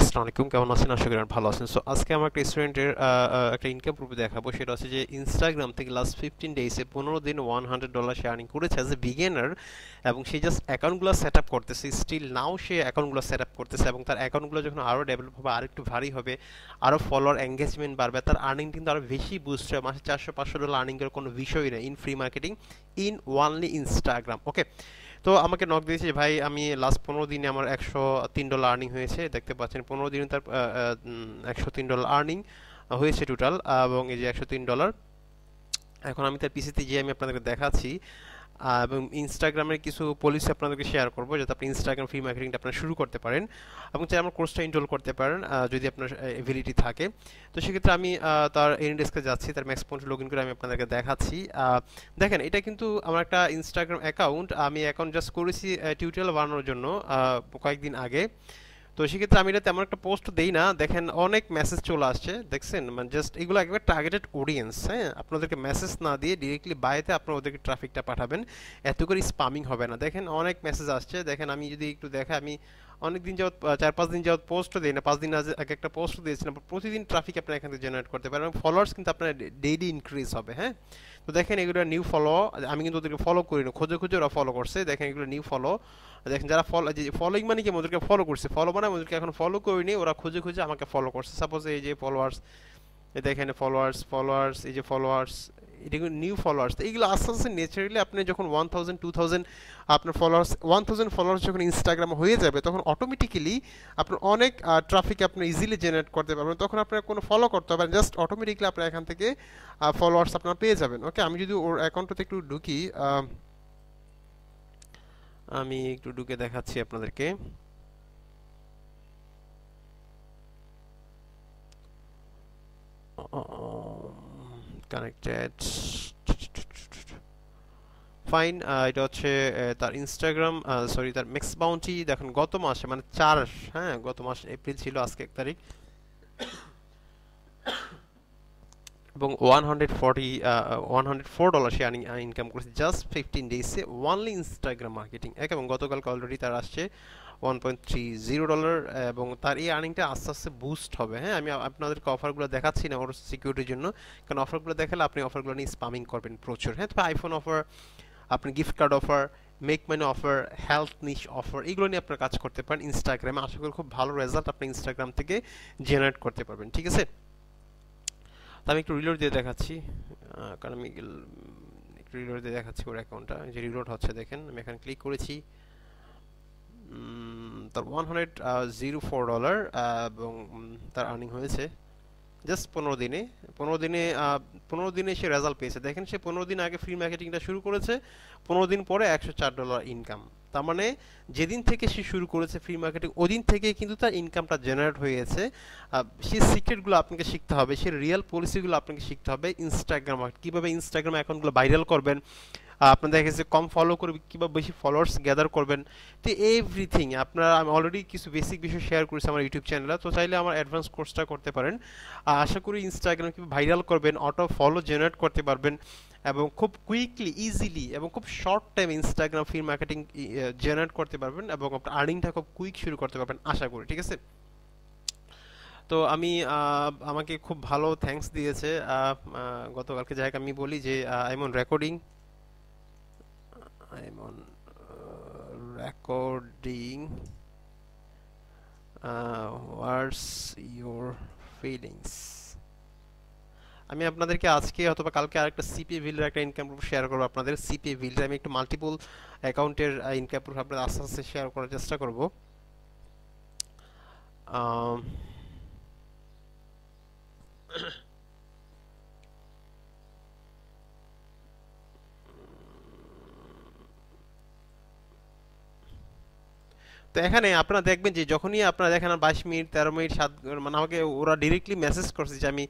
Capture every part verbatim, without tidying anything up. আসসালামু আলাইকুম কেমন আছেন আশা করি ভালো আছেন সো আজকে আমরা একটা স্টুডেন্টের একটা ইনকাম প্রুফ দেখাবো সেটা হচ্ছে যে ইনস্টাগ্রাম থেকে লাস্ট fifteen ডেজে fifteen দিন one hundred ডলার সে আর্নিং করেছে অ্যাজ এ বিগিনার এবং সে জাস্ট অ্যাকাউন্টগুলো সেটআপ করতেছে স্টিল নাও সে অ্যাকাউন্টগুলো সেটআপ করতেছে এবং তার অ্যাকাউন্টগুলো যখন আরো ডেভেলপ হবে আরেকটু ভারী হবে আরো ফলোয়ার এনগেজমেন্ট বাড়বে তার আর্নিং কিন্তু আরো বেশি বুস্ট হবে মাসে four hundred five hundred dollar earning করার কোনো বিষয় না in free marketing in only Instagram okay তো আমাকে নক দিয়েছে ভাই আমি লাস্ট fifteen দিনে আমার one hundred three dollar earning হয়েছে দেখতে পাচ্ছেন fifteen দিনে তার one hundred three dollar earning হয়েছে টোটাল এবং এই যে one hundred three ডলার এখন আমি তার পিসিতে যে আমি আপনাদেরকে দেখাচ্ছি এবং ইনস্টাগ্রামের কিছু পলিসি আপনাদেরকে শেয়ার করব যাতে আপনি ইনস্টাগ্রাম ফ্রি মার্কেটিংটা আপনারা শুরু করতে পারেন এবং চাই আমার কোর্সটা এনরোল করতে পারেন যদি আপনার এবিলিটি থাকে তো সেক্ষেত্রে আমি তার ইনডেক্সে যাচ্ছি তার ম্যাক্স পয়েন্ট লগইন করে আমি আপনাদেরকে দেখাচ্ছি দেখেন এটা কিন্তু আমার একটা ইনস্টাগ্রাম অ্যাকাউন্ট আমি অ্যাকাউন্ট জাস্ট করেছি টিউটোরিয়াল বানানোর জন্য কয়েকদিন আগে তো সেক্ষেত্রে আমি এটাতে আমার একটা পোস্ট দেই না দেখেন অনেক মেসেজ চলে আসছে দেখছেন মানে জাস্ট এগুলো একবার টার্গেটেড অডিয়েন্স হ্যাঁ আপনাদেরকে মেসেজ না দিয়ে ডিরেক্টলি বাইতে আপনারা ওদেরকে ট্রাফিকটা পাঠাবেন এত করে স্প্যামিং হবে না দেখেন অনেক মেসেজ আসছে দেখেন আমি যদি একটু দেখে আমি অনেক দিন যাবত চার পাঁচ দিন যাবত পোস্ট দেই না পাঁচ দিন আগে একটা পোস্ট দিয়েছিলাম প্রতিদিন ট্রাফিক আপনারা এখান থেকে জেনারেট করতে পারেন এবং ফলোয়ার্স কিন্তু আপনার ডেইলি ইনক্রিজ হবে হ্যাঁ তো দেখেন এগুলো নিউ ফলো আমি কিন্তু ওদেরকে ফলো করি না খোঁজে খোঁজে ওরা ফলো করছে দেখেন এগুলো নিউ ফলো দেখেন যারা ফলো ফলোইং মানে কি ওদেরকে ফলো করছে ফলো মানে ওদেরকে এখন ফলো করিনি ওরা খোঁজে খোঁজে আমাকে ফলো করছে সাপোজ এই যে ফলোয়ার্স দেখেন ফলোয়ার্স ফলোয়ার্স এই যে ফলোয়ার্স এটা কিন্তু নিউ ফলোয়ার্স এইগুলো আস্তে আস্তে নেচারালি আপনি যখন ওয়ান থাউজেন্ড টু থাউজেন্ড আপনার ফলোয়ার্স ওয়ান থাউজেন্ড ফলোয়ার্স যখন ইনস্টাগ্রামে হয়ে যাবে তখন অটোমেটিক্যালি আপনার অনেক ট্রাফিক আপনি ইজিলি জেনারেট করতে পারবেন তখন আপনার কোনো ফলো করতে পারবেন জাস্ট অটোমেটিক্যালি আপনার এখান থেকে ফলোয়ার্স আপনার পেয়ে যাবেন ওকে আমি যদি ওর অ্যাকাউন্টটাতে একটু ঢুকি আমি একটু ঢুকে দেখাচ্ছি আপনাদেরকে connected fine এটা হচ্ছে তার ইনস্টাগ্রাম সরি তার ম্যাক্স বাউন্টি দেখুন গত মাসে মানে চার হ্যাঁ গত মাস এপ্রিল ছিল আজকে এক তারিখ এবং one hundred forty one hundred four dollar সে আর্নিং ইনকাম করেছে জাস্ট fifteen ডেজে অনলি ইনস্টাগ্রাম মার্কেটিং এবং গতকালকে অলরেডি তার আসছে one point three zero dollar এবং তার এই আর্নিংটা আস্তে আস্তে বুস্ট হবে হ্যাঁ আমি আপনাদেরকে অফারগুলো দেখাচ্ছি না ওর সিকিউরিটির জন্য কারণ অফারগুলো দেখালে আপনি অফারগুলো নিয়ে স্প্যামিং করবেন প্রচুর হ্যাঁ তবে আইফোন অফার আপনি gift card offer make money offer health niche offer এগুলো নিয়ে আপনারা কাজ করতে পারেন ইনস্টাগ্রামে আশা করি খুব ভালো রেজাল্ট আপনি ইনস্টাগ্রাম থেকে জেনারেট করতে পারবেন ঠিক আছে তো আমি একটু রিলোড দিয়ে দেখাচ্ছি কারণ আমি একটু রিলোড দিয়ে দেখাচ্ছি ওর অ্যাকাউন্টটা যে রিলোড হচ্ছে দেখেন আমি এখানে ক্লিক করেছি তার one hundred four ডলার এবং তার আর্নিং হয়েছে জাস্ট fifteen দিনে fifteen দিনে fifteen দিনে সে রেজাল্ট পেয়েছে দেখেন সে fifteen দিন আগে ফ্রি মার্কেটিংটা শুরু করেছে fifteen দিন পরে one hundred four dollar income তার মানে যেদিন থেকে সে শুরু করেছে ফ্রি মার্কেটিং ওদিন থেকে কিন্তু তার ইনকামটা জেনারেট হয়েছে সেই সিক্রেটগুলো আপনাকে শিখতে হবে সেই রিয়েল পলিসিগুলো আপনাকে শিখতে হবে ইনস্টাগ্রাম কীভাবে ইনস্টাগ্রাম অ্যাকাউন্টগুলো ভাইরাল করবেন আপনারা দেখেছে কম ফলো করবে কিবা বেশি ফলোয়ার্স গ্যাদার করবেন তো এভরিথিং আপনারা আমি অলরেডি কিছু বেসিক বিষয় শেয়ার করেছি আমার ইউটিউব চ্যানেলে তো চাইলে আমার অ্যাডভান্স কোর্সটা করতে পারেন আশা করি ইনস্টাগ্রাম কিভাবে ভাইরাল করবেন অটো ফলো জেনারেট করতে পারবেন এবং খুব কুইকলি ইজিলি এবং খুব short time Instagram free marketing generate করতে পারবেন এবং আপনার আর্নিংটা খুব কুইক শুরু করতে পারবেন আশা করি ঠিক আছে তো আমি আমাকে খুব ভালো থ্যাঙ্কস দিয়েছে গতকালকে যাই আমি বলি যে I am on recording I'm on uh, recording uh, what's your feelings আমি আপনাদেরকে আজকে অথবা কালকে আরেকটা সিপিএ ভিলের একটা ইনকাম প্রুফ শেয়ার করব আপনাদের সিপিএ ভিলের আমি একটু মাল্টিপল অ্যাকাউন্টের ইনকাম প্রুফ আপনাদের আস্তে আস্তে শেয়ার করার চেষ্টা করব তো এখানে আপনারা দেখবেন যে যখনই আপনারা দেখেন বাইশ মিনিট তেরো মিনিট সাত মানে আমাকে ওরা ডিরেক্টলি মেসেজ করছে যে আমি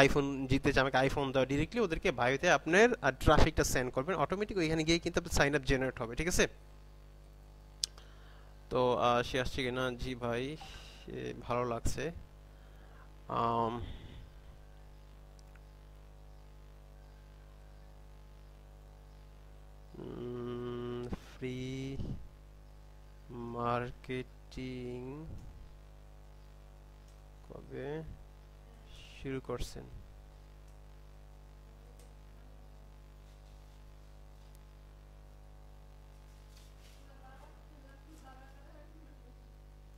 আইফোন জিতেছি আমাকে আইফোন দাও ডিরেক্টলি ওদেরকে বায়োতে আপনার ট্রাফিকটা সেন্ড করবেন অটোমেটিক ওইখানে গিয়ে কিন্তু আপনার সাইন আপ জেনারেট হবে ঠিক আছে তো সে আসছে কিনা জি ভাই ভালো লাগছে ফ্রি মার্কেটিং শুরু করছেন।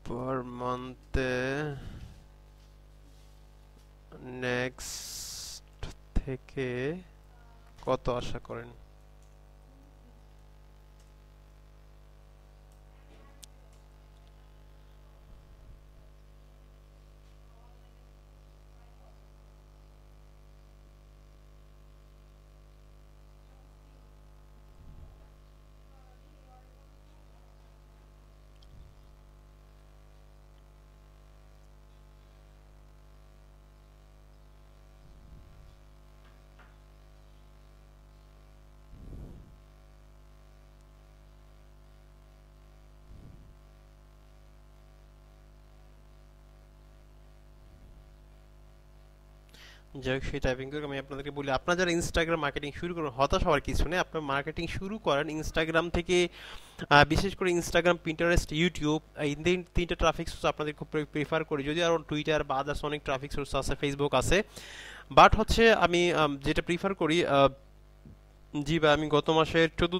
Per month next থেকে কত আশা করেন? যাক সেই টাইপিং করে আমি আপনাদেরকে বলি, আপনারা যারা ইনস্টাগ্রাম মার্কেটিং শুরু করেন হতাশ হওয়ার কিছু নেই। আপনারা মার্কেটিং শুরু করেন ইনস্টাগ্রাম থেকে, বিশেষ করে ইনস্টাগ্রাম, পিন্টারেস্ট, ইউটিউব, এই তিনটা ট্রাফিক সোর্স আপনাদের খুব প্রেফার করি, যদি আর টুইটার বা আদার্স অনেক ট্রাফিক সোর্স আছে, ফেসবুক আছে, বাট হচ্ছে আমি যেটা প্রিফার করি জি বা আমি গত মাসের চোদ্দ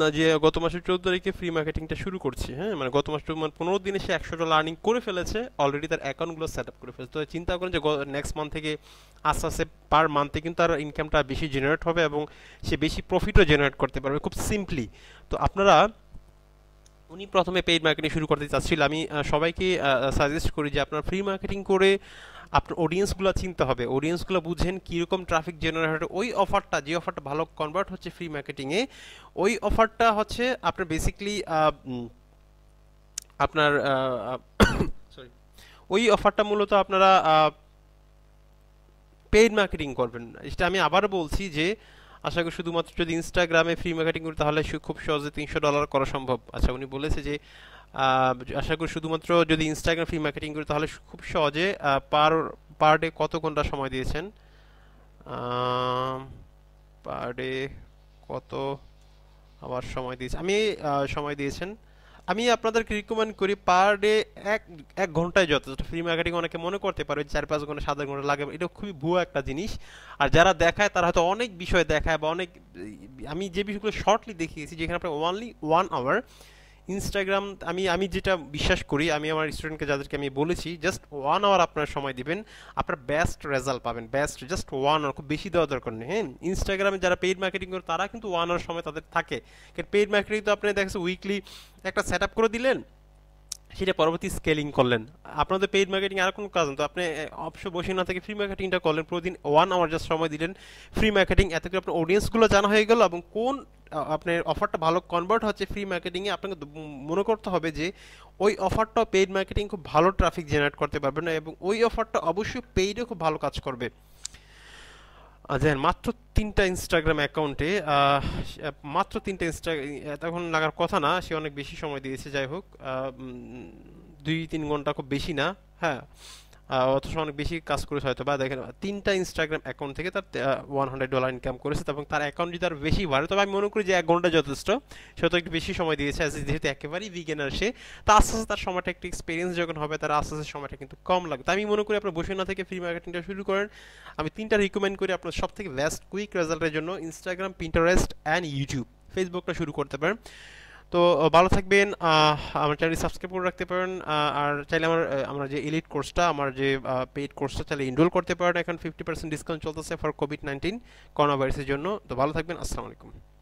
না যে গত মাসের চোদ্দ তারিখে ফ্রি মার্কেটিংটা শুরু করছি। হ্যাঁ, মানে গত মাস মানে পনেরো দিনে সে একশোটা লার্নিং করে ফেলেছে অলরেডি, তার অ্যাকাউন্টগুলো সেট আপ করে ফেলেছে। তো চিন্তা করেন যে নেক্সট মান্থ থেকে আস্তে আস্তে পার মান্থে কিন্তু তার ইনকামটা বেশি জেনারেট হবে এবং সে বেশি প্রফিটও জেনারেট করতে পারবে খুব সিম্পলি। তো আপনারা উনি প্রথমে পেইড মার্কেটিং শুরু করতে চাচ্ছিল, আমি সবাইকে সাজেস্ট করি যে আপনার ফ্রি মার্কেটিং করে আপনার অডিয়েন্সগুলো চিনতে হবে, অডিয়েন্সগুলো বুঝেন কীরকম ট্রাফিক জেনারেট হয়, ওই অফারটা যে অফারটা ভালো কনভার্ট হচ্ছে ফ্রি মার্কেটিংয়ে, ওই অফারটা হচ্ছে আপনার বেসিক্যালি আপনার সরি ওই অফারটা মূলত আপনারা পেইড মার্কেটিং করবেন। এটা আমি আবার বলছি যে আশা করি শুধুমাত্র যদি ইনস্টাগ্রামে ফ্রি মার্কেটিং করি তাহলে খুব সহজে তিনশো ডলার করা সম্ভব। আচ্ছা, উনি বলেছে যে আশা করি শুধুমাত্র যদি ইনস্টাগ্রাম ফ্রি মার্কেটিং করি তাহলে খুব সহজে পার পার ডে কত ঘন্টা সময় দিয়েছেন, পার ডে কত আবার সময় দিয়েছে, আমি সময় দিয়েছেন আমি আপনাদেরকে রিকমেন্ড করি পার ডে এক এক ঘন্টায় যথেষ্ট। ফ্রি মার্কেটিং অনেকে মনে করতে পারে চার পাঁচ ঘন্টা সাত ঘন্টা লাগে, এটা খুবই ভুয়া একটা জিনিস। আর যারা দেখায় তারা হয়তো অনেক বিষয় দেখায় বা অনেক, আমি যে বিষয়গুলো শর্টলি দেখিয়েছি যেখানে আপনার ওনলি ওয়ান আওয়ার ইনস্টাগ্রাম, আমি আমি যেটা বিশ্বাস করি, আমি আমার স্টুডেন্টকে যাদেরকে আমি বলেছি জাস্ট ওয়ান আওয়ার আপনার সময় দিবেন, আপনার বেস্ট রেজাল্ট পাবেন, বেস্ট জাস্ট ওয়ান আওয়ার, খুব বেশি দেওয়া দরকার নেই। হ্যাঁ, ইনস্টাগ্রামে যারা পেইড মার্কেটিং করে তারা কিন্তু ওয়ান আওয়ার সময় তাদের থাকে, কারণ পেইড মার্কেটিং তো আপনি দেখেছেন উইকলি একটা সেট আপ করে দিলেন, সেটা পরবর্তী স্কেলিং করলেন, আপনাদের পেইড মার্কেটিং আর কোনো কাজ না। তো আপনি অবশ্যই বসে না থেকে ফ্রি মার্কেটিংটা করলেন, প্রতিদিন ওয়ান আওয়ার জাস্ট সময় দিলেন ফ্রি মার্কেটিং, এত করে আপনার অডিয়েন্সগুলো জানা হয়ে গেল এবং কোন আপনার অফারটা ভালো কনভার্ট হচ্ছে ফ্রি মার্কেটিংয়ে। আপনাকে মনে করতে হবে যে ওই অফারটা পেইড মার্কেটিং খুব ভালো ট্রাফিক জেনারেট করতে পারবে না এবং ওই অফারটা অবশ্যই পেইডে খুব ভালো কাজ করবে। দেখেন মাত্র তিনটা ইনস্টাগ্রাম অ্যাকাউন্টে মাত্র তিনটা ইনস্টা এতক্ষণ লাগার কথা না, সে অনেক বেশি সময় দিয়েছে, যাই হোক দুই তিন ঘন্টা খুব বেশি না। হ্যাঁ, অথচ অনেক বেশি কাজ করেছে হয়তো, বা দেখেন তিনটা ইনস্টাগ্রাম অ্যাকাউন্ট থেকে তার ওয়ান হান্ড্রেড ডলার ইনকাম করেছে এবং তার অ্যাকাউন্ট যদি তার বেশি বাড়ে, তবে আমি মনে করি যে এক ঘন্টা যথেষ্ট, সে তো একটু বেশি সময় দিয়েছে যেহেতু একেবারেই বিগিনার সে, তা আস্তে আস্তে তার সময়টা একটু এক্সপিরিয়েন্স যখন হবে তার আস্তে আস্তে সময়টা কিন্তু কম লাগবে। তাই আমি মনে করি আপনার বসে না থেকে ফ্রি মার্কেটিংটা শুরু করেন। আমি তিনটা রিকমেন্ড করি আপনার সব থেকে বেস্ট কুইক রেজাল্টের জন্য, ইনস্টাগ্রাম, পিন্টারেস্ট অ্যান্ড ইউটিউব, ফেসবুকটা শুরু করতে পারেন। তো ভালো থাকবেন, আমার চ্যানেলটি সাবস্ক্রাইব করে রাখতে পারেন, আর চাইলে আমার আমরা যে এলিট কোর্সটা, আমার যে পেইড কোর্সটা চাইলে এনরোল করতে পারেন, এখন ফিফটি পার্সেন্ট ডিসকাউন্ট চলতেছে ফর কোভিড নাইনটিন করোনা ভাইরাসের জন্য। তো ভালো থাকবেন, আসসালামু আলাইকুম।